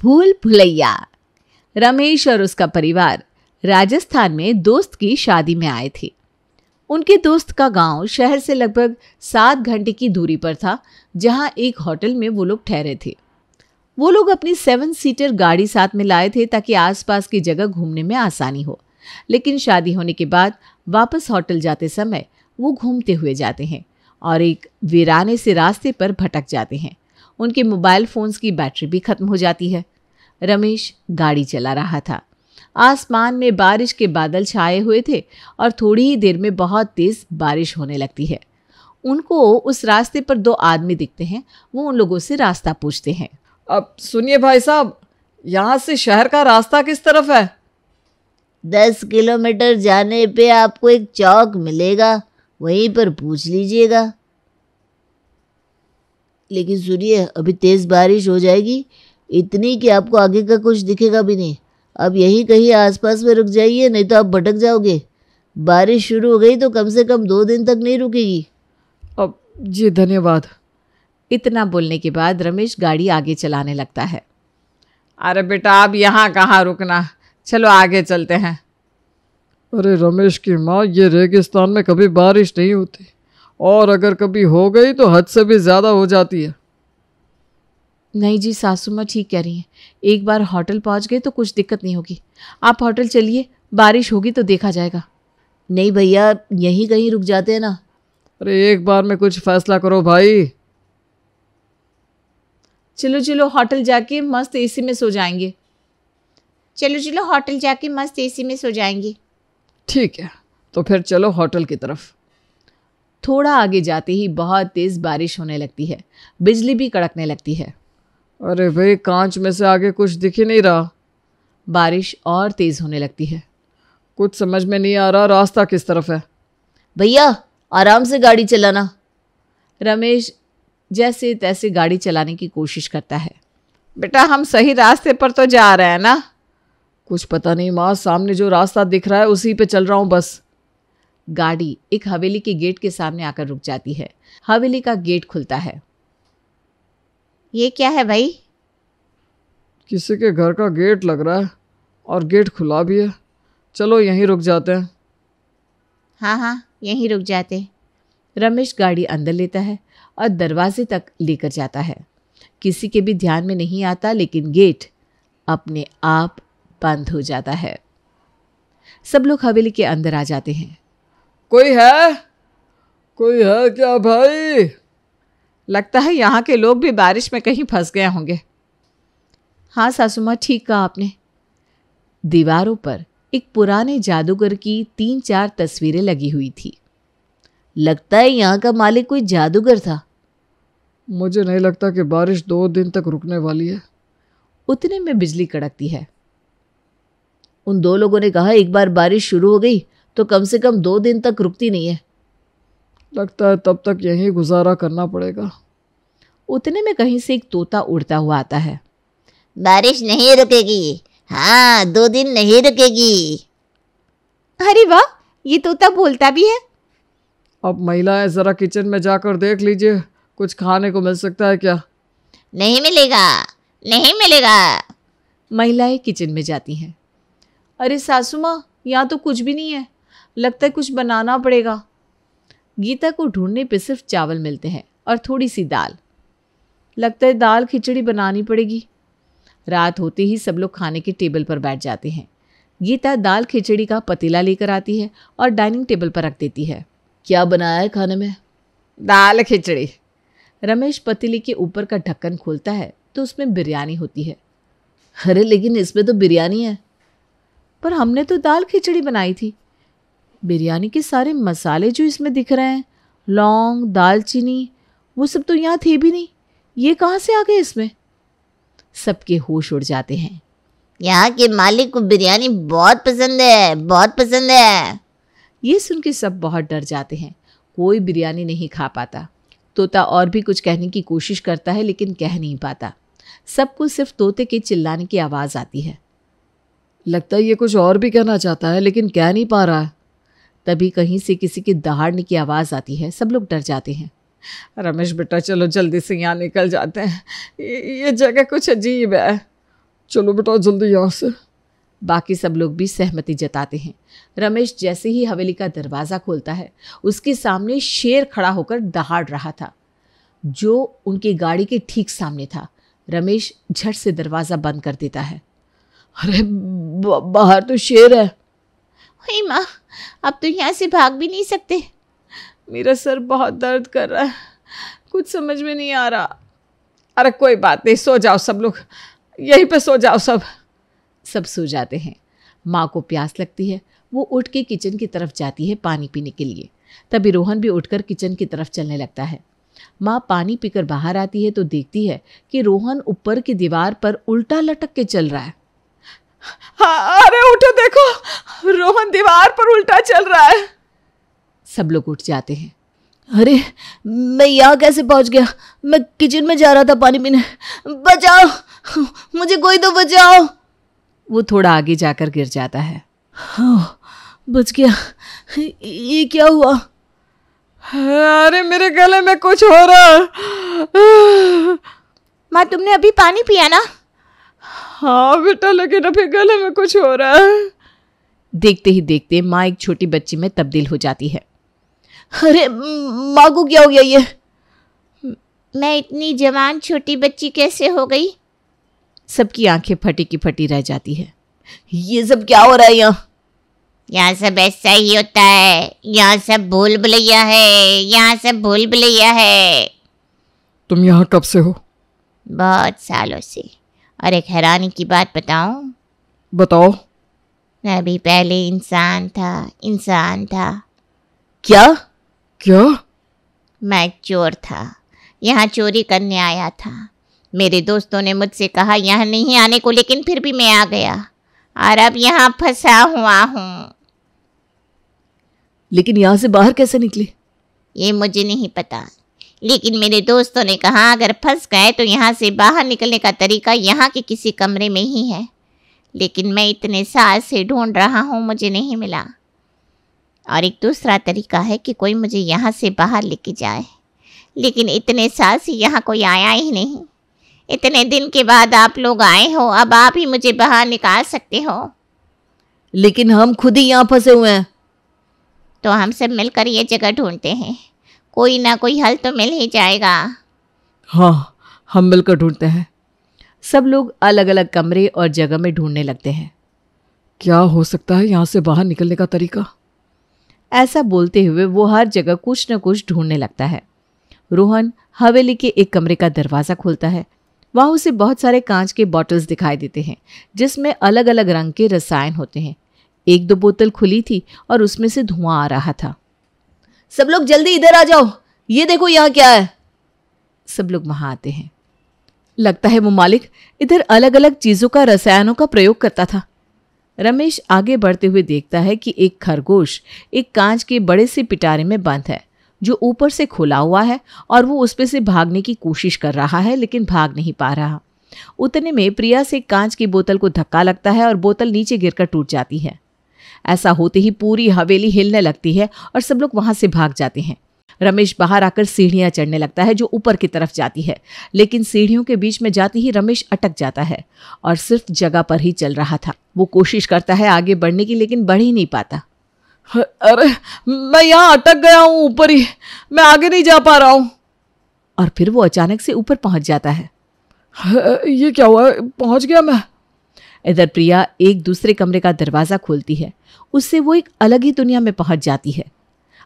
भूल भुलैया। रमेश और उसका परिवार राजस्थान में दोस्त की शादी में आए थे। उनके दोस्त का गांव शहर से लगभग 7 घंटे की दूरी पर था, जहां एक होटल में वो लोग ठहरे थे। वो लोग अपनी 7 सीटर गाड़ी साथ में लाए थे ताकि आसपास की जगह घूमने में आसानी हो, लेकिन शादी होने के बाद वापस होटल जाते समय वो घूमते हुए जाते हैं और एक वीराने से रास्ते पर भटक जाते हैं। उनके मोबाइल फ़ोन्स की बैटरी भी खत्म हो जाती है। रमेश गाड़ी चला रहा था। आसमान में बारिश के बादल छाए हुए थे और थोड़ी ही देर में बहुत तेज़ बारिश होने लगती है। उनको उस रास्ते पर 2 आदमी दिखते हैं। वो उन लोगों से रास्ता पूछते हैं। अब सुनिए भाई साहब, यहाँ से शहर का रास्ता किस तरफ है? 10 किलोमीटर जाने पे आपको एक चौक मिलेगा, वहीं पर पूछ लीजिएगा। लेकिन सुनिए, अभी तेज़ बारिश हो जाएगी, इतनी कि आपको आगे का कुछ दिखेगा भी नहीं। अब यहीं कहीं आसपास में रुक जाइए, नहीं तो आप भटक जाओगे। बारिश शुरू हो गई तो कम से कम 2 दिन तक नहीं रुकेगी। अब जी धन्यवाद। इतना बोलने के बाद रमेश गाड़ी आगे चलाने लगता है। अरे बेटा, अब यहाँ कहाँ रुकना, चलो आगे चलते हैं। अरे रमेश की माँ, ये रेगिस्तान में कभी बारिश नहीं होती, और अगर कभी हो गई तो हद से भी ज़्यादा हो जाती है। नहीं जी, सासू माँ ठीक कह रही हैं। एक बार होटल पहुँच गए तो कुछ दिक्कत नहीं होगी। आप होटल चलिए, बारिश होगी तो देखा जाएगा। नहीं भैया, यहीं कहीं रुक जाते हैं ना। अरे एक बार में कुछ फैसला करो भाई। चलो चलो होटल जाके मस्त एसी में सो जाएंगे। चलो चलो होटल जाके मस्त एसी में सो जाएंगे। ठीक है, तो फिर चलो होटल की तरफ। थोड़ा आगे जाते ही बहुत तेज़ बारिश होने लगती है, बिजली भी कड़कने लगती है। अरे भाई, कांच में से आगे कुछ दिख ही नहीं रहा। बारिश और तेज़ होने लगती है। कुछ समझ में नहीं आ रहा रास्ता किस तरफ है। भैया आराम से गाड़ी चलाना। रमेश जैसे तैसे गाड़ी चलाने की कोशिश करता है। बेटा, हम सही रास्ते पर तो जा रहे हैं ना? कुछ पता नहीं माँ, सामने जो रास्ता दिख रहा है उसी पे चल रहा हूँ बस। गाड़ी एक हवेली के गेट के सामने आकर रुक जाती है। हवेली का गेट खुलता है। ये क्या है भाई? किसी के घर का गेट लग रहा है, और गेट खुला भी है। चलो यहीं रुक जाते हैं। हाँ हाँ, यहीं रुक जाते हैं। रमेश गाड़ी अंदर लेता है और दरवाजे तक लेकर जाता है। किसी के भी ध्यान में नहीं आता, लेकिन गेट अपने आप बंद हो जाता है। सब लोग हवेली के अंदर आ जाते हैं। कोई है? कोई है क्या भाई? लगता है यहाँ के लोग भी बारिश में कहीं फंस गए होंगे। हाँ सासू माँ, ठीक कहा आपने। दीवारों पर एक पुराने जादूगर की 3-4 तस्वीरें लगी हुई थी। लगता है यहाँ का मालिक कोई जादूगर था। मुझे नहीं लगता कि बारिश 2 दिन तक रुकने वाली है। उतने में बिजली कड़कती है। उन 2 लोगों ने कहा, एक बार बारिश शुरू हो गई तो कम से कम 2 दिन तक रुकती नहीं है। लगता है तब तक यहीं गुजारा करना पड़ेगा। उतने में कहीं से एक तोता उड़ता हुआ आता है। बारिश नहीं रुकेगी, हाँ 2 दिन नहीं रुकेगी। अरे वाह, ये तोता बोलता भी है। अब महिलाएं जरा किचन में जाकर देख लीजिए, कुछ खाने को मिल सकता है क्या? नहीं मिलेगा, नहीं मिलेगा। महिलाएं किचन में जाती हैं। अरे सासू माँ, यहाँ तो कुछ भी नहीं है। लगता है कुछ बनाना पड़ेगा। गीता को ढूंढने पे सिर्फ चावल मिलते हैं और थोड़ी सी दाल। लगता है दाल खिचड़ी बनानी पड़ेगी। रात होते ही सब लोग खाने के टेबल पर बैठ जाते हैं। गीता दाल खिचड़ी का पतीला लेकर आती है और डाइनिंग टेबल पर रख देती है। क्या बनाया है खाने में? दाल खिचड़ी। रमेश पतीले के ऊपर का ढक्कन खोलता है तो उसमें बिरयानी होती है। अरे लेकिन इसमें तो बिरयानी है, पर हमने तो दाल खिचड़ी बनाई थी। बिरयानी के सारे मसाले जो इसमें दिख रहे हैं, लौंग, दालचीनी, वो सब तो यहाँ थे भी नहीं। ये कहाँ से आ गए इसमें? सबके होश उड़ जाते हैं। यहाँ के मालिक को बिरयानी बहुत पसंद है, बहुत पसंद है। ये सुन के सब बहुत डर जाते हैं। कोई बिरयानी नहीं खा पाता। तोता और भी कुछ कहने की कोशिश करता है, लेकिन कह नहीं पाता। सबको सिर्फ तोते के चिल्लाने की आवाज़ आती है। लगता है ये कुछ और भी कहना चाहता है, लेकिन कह नहीं पा रहा है। तभी कहीं से किसी के दहाड़ने की आवाज़ आती है। सब लोग डर जाते हैं। रमेश बेटा, चलो जल्दी से यहाँ निकल जाते हैं। ये जगह कुछ अजीब है। चलो बेटा जल्दी यहाँ से। बाकी सब लोग भी सहमति जताते हैं। रमेश जैसे ही हवेली का दरवाज़ा खोलता है, उसके सामने शेर खड़ा होकर दहाड़ रहा था, जो उनकी गाड़ी के ठीक सामने था। रमेश झट से दरवाज़ा बंद कर देता है। अरे बाहर तो शेर है। हे माँ, अब तो यहाँ से भाग भी नहीं सकते। मेरा सर बहुत दर्द कर रहा है, कुछ समझ में नहीं आ रहा। अरे कोई बात नहीं, सो जाओ सब लोग, यहीं पे सो जाओ सब। सब सो जाते हैं। माँ को प्यास लगती है, वो उठ के किचन की तरफ जाती है पानी पीने के लिए। तभी रोहन भी उठकर किचन की तरफ चलने लगता है। माँ पानी पीकर बाहर आती है तो देखती है कि रोहन ऊपर की दीवार पर उल्टा लटक के चल रहा है। अरे उठो, देखो रोहन दीवार पर उल्टा चल रहा है। सब लोग उठ जाते हैं। अरे मैं यहाँ कैसे पहुँच गया? मैं किचन में जा रहा था पानी पीने। बचाओ मुझे, कोई तो बचाओ। वो थोड़ा आगे जाकर गिर जाता है। हाँ, बच गया। ये क्या हुआ? अरे मेरे गले में कुछ हो रहा। माँ तुमने अभी पानी पिया ना? हाँ बेटा, लेकिन अभी गले में कुछ हो रहा है। देखते ही देखते माँ एक छोटी बच्ची में तब्दील हो जाती है। अरे माँ को क्या हो गया? ये मैं इतनी जवान छोटी बच्ची कैसे हो गई? सबकी आंखें फटी की फटी रह जाती है। ये सब क्या हो रहा है यहाँ? यहाँ सब ऐसा ही होता है, यहाँ सब भूल भुलैया है, यहाँ सब भूल भुलैया है। तुम यहाँ कब से हो? बहुत सालों से। और एक हैरानी की बात बताऊँ? बताओ। अभी पहले इंसान था, इंसान था। क्या क्या? मैं चोर था, यहाँ चोरी करने आया था। मेरे दोस्तों ने मुझसे कहा यहाँ नहीं आने को, लेकिन फिर भी मैं आ गया और अब यहाँ फंसा हुआ हूँ। लेकिन यहाँ से बाहर कैसे निकले? ये मुझे नहीं पता, लेकिन मेरे दोस्तों ने कहा अगर फंस गए तो यहाँ से बाहर निकलने का तरीका यहाँ के किसी कमरे में ही है। लेकिन मैं इतने साल से ढूंढ रहा हूँ, मुझे नहीं मिला। और एक दूसरा तरीका है कि कोई मुझे यहाँ से बाहर लेके जाए, लेकिन इतने साल से यहाँ कोई आया ही नहीं। इतने दिन के बाद आप लोग आए हो, अब आप ही मुझे बाहर निकाल सकते हो। लेकिन हम खुद ही यहाँ फंसे हुए हैं। तो हम सब मिलकर ये जगह ढूंढते हैं, कोई ना कोई हल तो मिल ही जाएगा। हाँ, हम मिलकर ढूंढते हैं। सब लोग अलग अलग कमरे और जगह में ढूंढने लगते हैं। क्या हो सकता है यहाँ से बाहर निकलने का तरीका? ऐसा बोलते हुए वो हर जगह कुछ न कुछ ढूंढने लगता है। रोहन हवेली के एक कमरे का दरवाज़ा खोलता है। वहाँ उसे बहुत सारे कांच के बॉटल्स दिखाई देते हैं, जिसमें अलग अलग रंग के रसायन होते हैं। एक दो बोतल खुली थी और उसमें से धुआं आ रहा था। सब लोग जल्दी इधर आ जाओ, ये देखो यहाँ क्या है। सब लोग वहाँ आते हैं। लगता है वो मालिक इधर अलग अलग चीज़ों का, रसायनों का प्रयोग करता था। रमेश आगे बढ़ते हुए देखता है कि एक खरगोश एक कांच के बड़े से पिटारे में बंद है, जो ऊपर से खुला हुआ है और वो उसपे से भागने की कोशिश कर रहा है, लेकिन भाग नहीं पा रहा। उतने में प्रिया से कांच की बोतल को धक्का लगता है और बोतल नीचे गिरकर टूट जाती है। ऐसा होते ही पूरी हवेली हिलने लगती है और सब लोग वहाँ से भाग जाते हैं। रमेश बाहर आकर सीढ़ियाँ चढ़ने लगता है, जो ऊपर की तरफ जाती है, लेकिन सीढ़ियों के बीच में जाती ही रमेश अटक जाता है और सिर्फ जगह पर ही चल रहा था। वो कोशिश करता है आगे बढ़ने की, लेकिन बढ़ ही नहीं पाता। अरे मैं यहाँ अटक गया हूँ, ऊपर ही मैं आगे नहीं जा पा रहा हूँ। और फिर वो अचानक से ऊपर पहुँच जाता है। ये क्या हुआ, पहुँच गया मैं। इधर प्रिया एक दूसरे कमरे का दरवाज़ा खोलती है, उससे वो एक अलग ही दुनिया में पहुँच जाती है।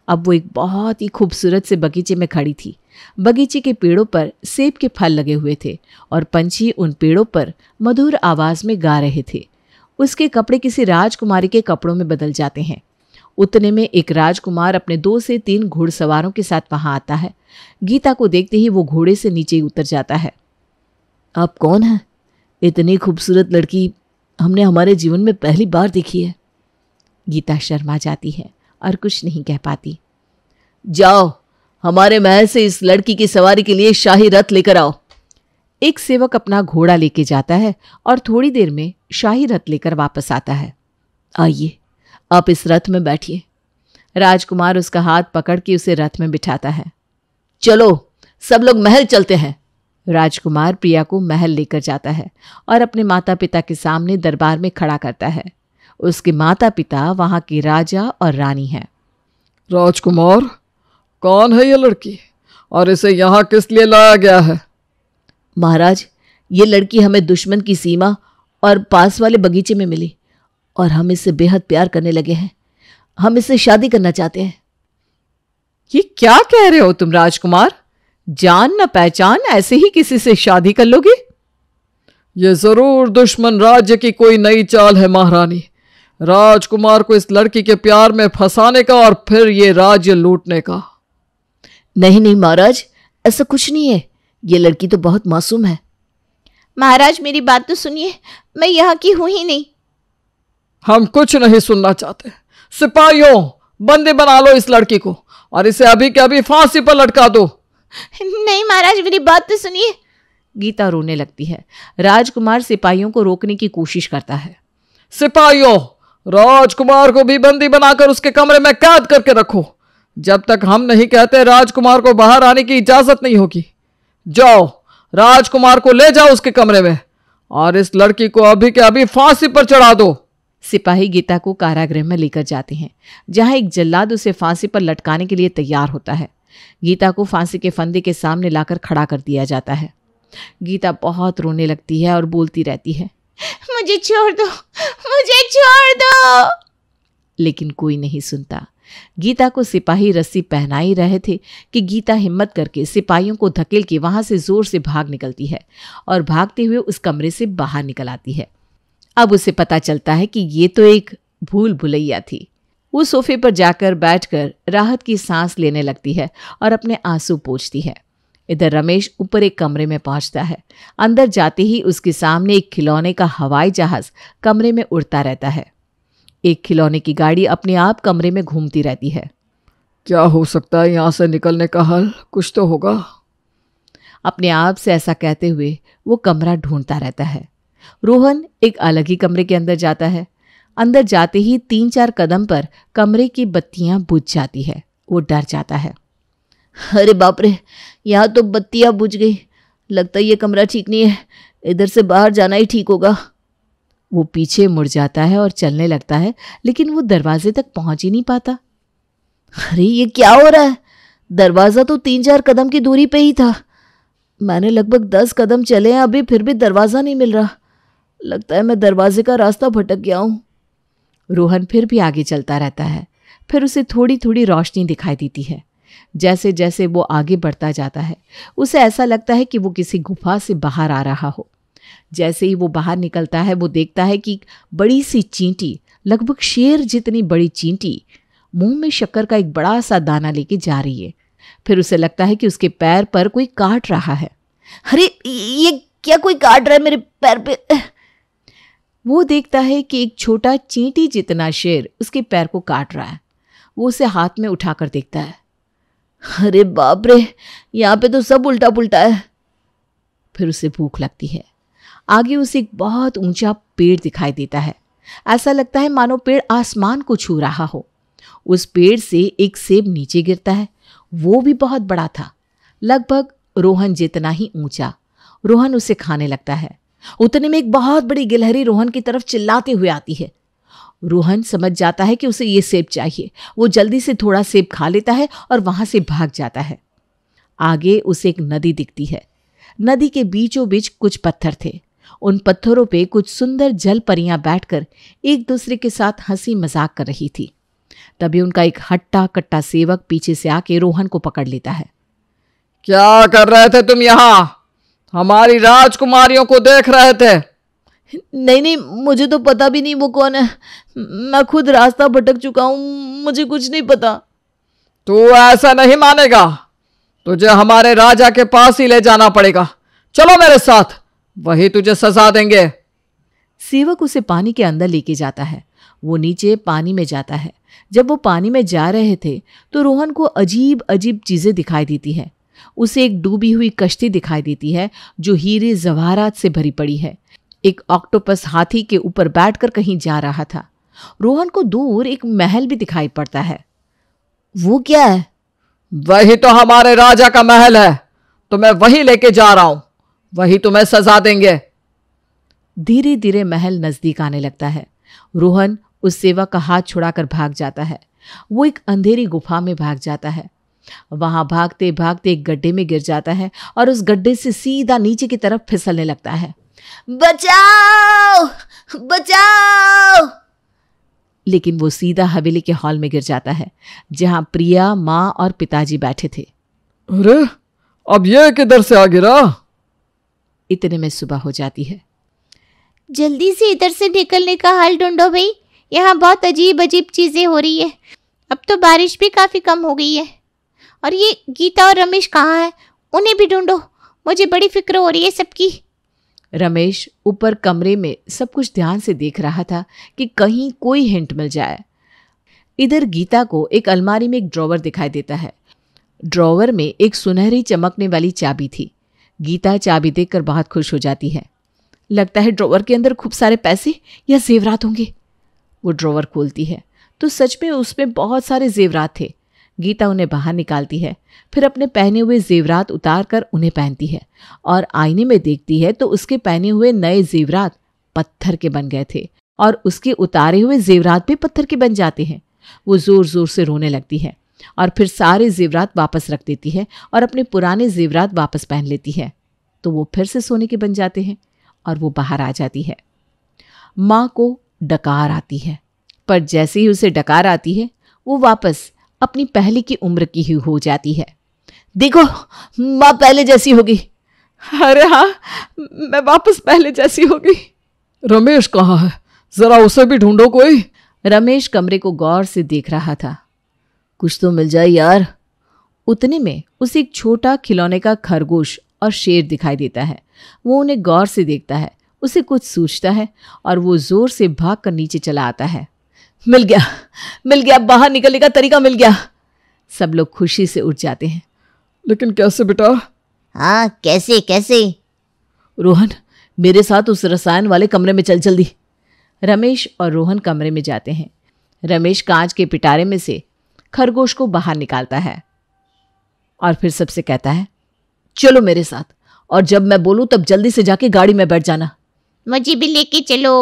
अब वो एक बहुत ही खूबसूरत से बगीचे में खड़ी थी। बगीचे के पेड़ों पर सेब के फल लगे हुए थे और पंछी उन पेड़ों पर मधुर आवाज़ में गा रहे थे। उसके कपड़े किसी राजकुमारी के कपड़ों में बदल जाते हैं। उतने में एक राजकुमार अपने 2 से 3 घुड़सवारों के साथ वहाँ आता है। गीता को देखते ही वो घोड़े से नीचे उतर जाता है। आप कौन हैं? इतनी खूबसूरत लड़की हमने हमारे जीवन में पहली बार देखी है। गीता शर्मा जाती है और कुछ नहीं कह पाती। जाओ, हमारे महल से इस लड़की की सवारी के लिए शाही रथ लेकर आओ। एक सेवक अपना घोड़ा लेके जाता है और थोड़ी देर में शाही रथ लेकर वापस आता है। आइए आप इस रथ में बैठिए। राजकुमार उसका हाथ पकड़ के उसे रथ में बिठाता है। चलो सब लोग महल चलते हैं। राजकुमार प्रिया को महल लेकर जाता है और अपने माता पिता के सामने दरबार में खड़ा करता है। उसके माता पिता वहाँ के राजा और रानी हैं। राजकुमार, कौन है ये लड़की और इसे यहाँ किस लिए लाया गया है? महाराज, ये लड़की हमें दुश्मन की सीमा और पास वाले बगीचे में मिली और हम इससे बेहद प्यार करने लगे हैं। हम इससे शादी करना चाहते हैं। ये क्या कह रहे हो तुम राजकुमार? जान न पहचान ऐसे ही किसी से शादी कर लोगे? ये जरूर दुश्मन राज्य की कोई नई चाल है महारानी। राजकुमार को इस लड़की के प्यार में फंसाने का और फिर ये राज्य लूटने का। नहीं नहीं महाराज, ऐसा कुछ नहीं है। ये लड़की तो बहुत मासूम है। महाराज, मेरी बात तो सुनिए, मैं यहाँ की हूं ही नहीं। हम कुछ नहीं सुनना चाहते। सिपाहियों, बंदी बना लो इस लड़की को और इसे अभी के अभी फांसी पर लटका दो। नहीं महाराज, मेरी बात तो सुनिए। गीता रोने लगती है। राजकुमार सिपाहियों को रोकने की कोशिश करता है। सिपाहियों, राजकुमार को भी बंदी बनाकर उसके कमरे में कैद करके रखो। जब तक हम नहीं कहते राजकुमार को बाहर आने की इजाजत नहीं होगी। जाओ, राजकुमार को ले जाओ उसके कमरे में और इस लड़की को अभी के अभी फांसी पर चढ़ा दो। सिपाही गीता को कारागृह में लेकर जाते हैं, जहां एक जल्लाद उसे फांसी पर लटकाने के लिए तैयार होता है। गीता को फांसी के फंदे के सामने लाकर खड़ा कर दिया जाता है। गीता बहुत रोने लगती है और बोलती रहती है, मुझे छोड़ दो, मुझे छोड़ दो। लेकिन कोई नहीं सुनता। गीता को सिपाही रस्सी पहना ही रहे थे कि गीता हिम्मत करके सिपाहियों को धकेल के वहां से जोर से भाग निकलती है और भागते हुए उस कमरे से बाहर निकल आती है। अब उसे पता चलता है कि ये तो एक भूल भुलैया थी। वो सोफे पर जाकर बैठकर राहत की सांस लेने लगती है और अपने आंसू पोंछती है। इधर रमेश ऊपर एक कमरे में पहुंचता है। अंदर जाते ही उसके सामने एक खिलौने का हवाई जहाज कमरे में उड़ता रहता है। एक खिलौने की गाड़ी अपने आप कमरे में घूमती रहती है। क्या हो सकता है यहाँ से निकलने का हल? कुछ तो होगा। अपने आप से ऐसा कहते हुए वो कमरा ढूंढता रहता है। रोहन एक अलग ही कमरे के अंदर जाता है। अंदर जाते ही 3-4 कदम पर कमरे की बत्तियां बुझ जाती है। वो डर जाता है। अरे बाप रे, यहाँ तो बत्तियां बुझ गई। लगता है ये कमरा ठीक नहीं है। इधर से बाहर जाना ही ठीक होगा। वो पीछे मुड़ जाता है और चलने लगता है, लेकिन वो दरवाजे तक पहुंच ही नहीं पाता। अरे ये क्या हो रहा है? दरवाज़ा तो 3-4 कदम की दूरी पे ही था। मैंने लगभग 10 कदम चले हैं अभी, फिर भी दरवाज़ा नहीं मिल रहा। लगता है मैं दरवाजे का रास्ता भटक गया हूँ। रोहन फिर भी आगे चलता रहता है। फिर उसे थोड़ी थोड़ी रोशनी दिखाई देती है। जैसे जैसे वो आगे बढ़ता जाता है, उसे ऐसा लगता है कि वो किसी गुफा से बाहर आ रहा हो। जैसे ही वो बाहर निकलता है, वो देखता है कि बड़ी सी चींटी, लगभग शेर जितनी बड़ी चींटी, मुंह में शक्कर का एक बड़ा सा दाना लेके जा रही है। फिर उसे लगता है कि उसके पैर पर कोई काट रहा है। अरे ये क्या, कोई काट रहा है मेरे पैर पे। वो देखता है कि एक छोटा चींटी जितना शेर उसके पैर को काट रहा है। वो उसे हाथ में उठाकर देखता है। अरे बाप रे, यहाँ पे तो सब उल्टा पुल्टा है। फिर उसे भूख लगती है। आगे उसे एक बहुत ऊंचा पेड़ दिखाई देता है। ऐसा लगता है मानो पेड़ आसमान को छू रहा हो। उस पेड़ से एक सेब नीचे गिरता है। वो भी बहुत बड़ा था, लगभग रोहन जितना ही ऊंचा। रोहन उसे खाने लगता है। उतने में एक बहुत बड़ी गिलहरी रोहन की तरफ चिल्लाते हुए आती है। रोहन समझ जाता है कि उसे ये सेब चाहिए। वो जल्दी से थोड़ा सेब खा लेता है और वहां से भाग जाता है। आगे उसे एक नदी दिखती है। नदी के बीचों बीच कुछ पत्थर थे। उन पत्थरों पे कुछ सुंदर जल परियां बैठकर एक दूसरे के साथ हंसी मजाक कर रही थी। तभी उनका एक हट्टा कट्टा सेवक पीछे से आके रोहन को पकड़ लेता है। क्या कर रहे थे तुम यहाँ? हमारी राजकुमारियों को देख रहे थे। नहीं, मुझे तो पता भी नहीं वो कौन है। मैं खुद रास्ता भटक चुका हूँ, मुझे कुछ नहीं पता। तू ऐसा नहीं मानेगा, तुझे हमारे राजा के पास ही ले जाना पड़ेगा। चलो मेरे साथ, वही तुझे सजा देंगे। सेवक उसे पानी के अंदर लेके जाता है। वो नीचे पानी में जाता है। जब वो पानी में जा रहे थे तो रोहन को अजीब अजीब चीजें दिखाई देती है। उसे एक डूबी हुई कश्ती दिखाई देती है जो हीरे जवाहरात से भरी पड़ी है। एक ऑक्टोपस हाथी के ऊपर बैठकर कहीं जा रहा था। रोहन को दूर एक महल भी दिखाई पड़ता है। वो क्या है? वही तो हमारे राजा का महल है। तो मैं वही लेके जा रहा हूं। वही तुम्हें सजा देंगे। धीरे धीरे महल नजदीक आने लगता है। रोहन उस सेवा का हाथ छुड़ाकर भाग जाता है। वो एक अंधेरी गुफा में भाग जाता है। वहां भागते भागते एक गड्ढे में गिर जाता है और उस गड्ढे से सीधा नीचे की तरफ फिसलने लगता है। बचाओ बचाओ! लेकिन वो सीधा हवेली के हॉल में गिर जाता है, जहां प्रिया, माँ और पिताजी बैठे थे। अरे, अब ये किधर से आ गिरा? इतने में सुबह हो जाती है। जल्दी से इधर से निकलने का हल ढूंढो भाई, यहाँ बहुत अजीब अजीब चीजें हो रही है। अब तो बारिश भी काफी कम हो गई है। और ये गीता और रमेश कहाँ है, उन्हें भी ढूंढो, मुझे बड़ी फिक्र हो रही है सबकी। रमेश ऊपर कमरे में सब कुछ ध्यान से देख रहा था कि कहीं कोई हिंट मिल जाए। इधर गीता को एक अलमारी में एक ड्रॉवर दिखाई देता है। ड्रॉवर में एक सुनहरी चमकने वाली चाबी थी। गीता चाबी देखकर बहुत खुश हो जाती है। लगता है ड्रॉवर के अंदर खूब सारे पैसे या जेवरात होंगे। वो ड्रॉवर खोलती है तो सच में उसमें बहुत सारे जेवरात थे। गीता उन्हें बाहर निकालती है, फिर अपने पहने हुए जेवरात उतार कर उन्हें पहनती है और आईने में देखती है तो उसके पहने हुए नए जेवरात पत्थर के बन गए थे और उसके उतारे हुए जेवरात भी पत्थर के बन जाते हैं। वो जोर जोर से रोने लगती है और फिर सारे जेवरात वापस रख देती है और अपने पुराने जेवरात वापस पहन लेती है तो वो फिर से सोने के बन जाते हैं और वो बाहर आ जाती है। माँ को डकार आती है, पर जैसे ही उसे डकार आती है वो वापस अपनी पहले की उम्र की ही हो जाती है। देखो, माँ पहले जैसी होगी। अरे हाँ, मैं वापस पहले जैसी होगी। रमेश कहाँ है, जरा उसे भी ढूंढो कोई। रमेश कमरे को गौर से देख रहा था। कुछ तो मिल जाए यार। उतने में उसे एक छोटा खिलौने का खरगोश और शेर दिखाई देता है। वो उन्हें गौर से देखता है, उसे कुछ सूझता है और वो जोर से भाग कर नीचे चला आता है। मिल गया मिल गया, बाहर निकलने का तरीका मिल गया। सब लोग खुशी से उठ जाते हैं। लेकिन कैसे बेटा? हाँ कैसे कैसे? रोहन मेरे साथ उस रसायन वाले कमरे में चल जल्दी। रमेश और रोहन कमरे में जाते हैं। रमेश कांच के पिटारे में से खरगोश को बाहर निकालता है और फिर सबसे कहता है, चलो मेरे साथ, और जब मैं बोलूं तब जल्दी से जाके गाड़ी में बैठ जाना। मुझे भी लेके चलो।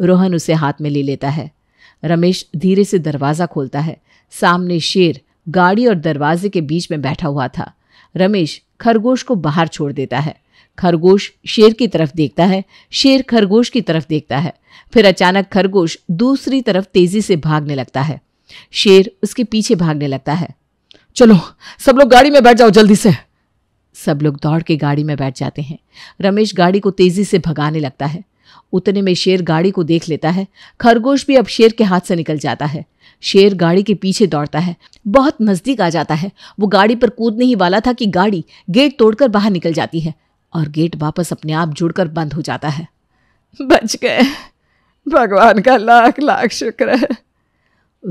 रोहन उसे हाथ में ले लेता है। रमेश धीरे से दरवाज़ा खोलता है। सामने शेर गाड़ी और दरवाजे के बीच में बैठा हुआ था। रमेश खरगोश को बाहर छोड़ देता है। खरगोश शेर की तरफ देखता है, शेर खरगोश की तरफ देखता है, फिर अचानक खरगोश दूसरी तरफ तेजी से भागने लगता है। शेर उसके पीछे भागने लगता है। चलो सब लोग गाड़ी में बैठ जाओ जल्दी से। सब लोग दौड़ के गाड़ी में बैठ जाते हैं। रमेश गाड़ी को तेजी से भगाने लगता है। उतने में शेर गाड़ी को देख लेता है। खरगोश भी अब शेर के हाथ से निकल जाता है। शेर गाड़ी के पीछे दौड़ता है, बहुत नजदीक आ जाता है। वो गाड़ी पर कूदने ही वाला था कि गाड़ी गेट तोड़कर बाहर निकल जाती है और गेट वापस अपने आप जुड़कर बंद हो जाता है। बच गए, भगवान का लाख लाख शुक्र है।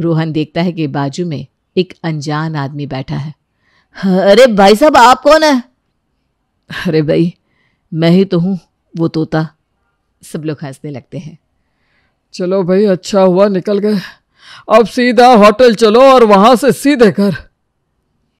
रोहन देखता है कि बाजू में एक अनजान आदमी बैठा है। अरे भाई साहब, आप कौन है? अरे भाई, मैं ही तो हूँ वो तोता। सब लोग हंसने लगते हैं। चलो भाई, अच्छा हुआ निकल गए। अब सीधा होटल चलो और वहां से सीधे घर।